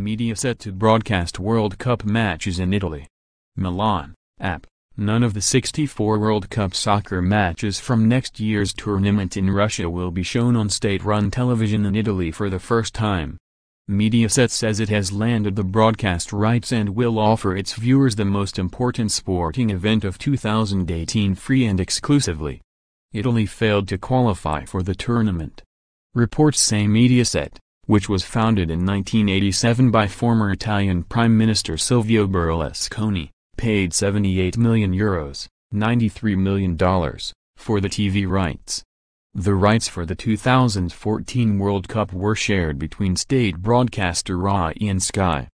Mediaset to broadcast World Cup matches in Italy. Milan, AP. None of the 64 World Cup soccer matches from next year's tournament in Russia will be shown on state-run television in Italy for the first time. Mediaset says it has landed the broadcast rights and will offer its viewers the most important sporting event of 2018 free and exclusively. Italy failed to qualify for the tournament. Reports say Mediaset, which was founded in 1987 by former Italian Prime Minister Silvio Berlusconi, paid €78 million, $93 million, for the TV rights. The rights for the 2014 World Cup were shared between state broadcaster Rai and Sky.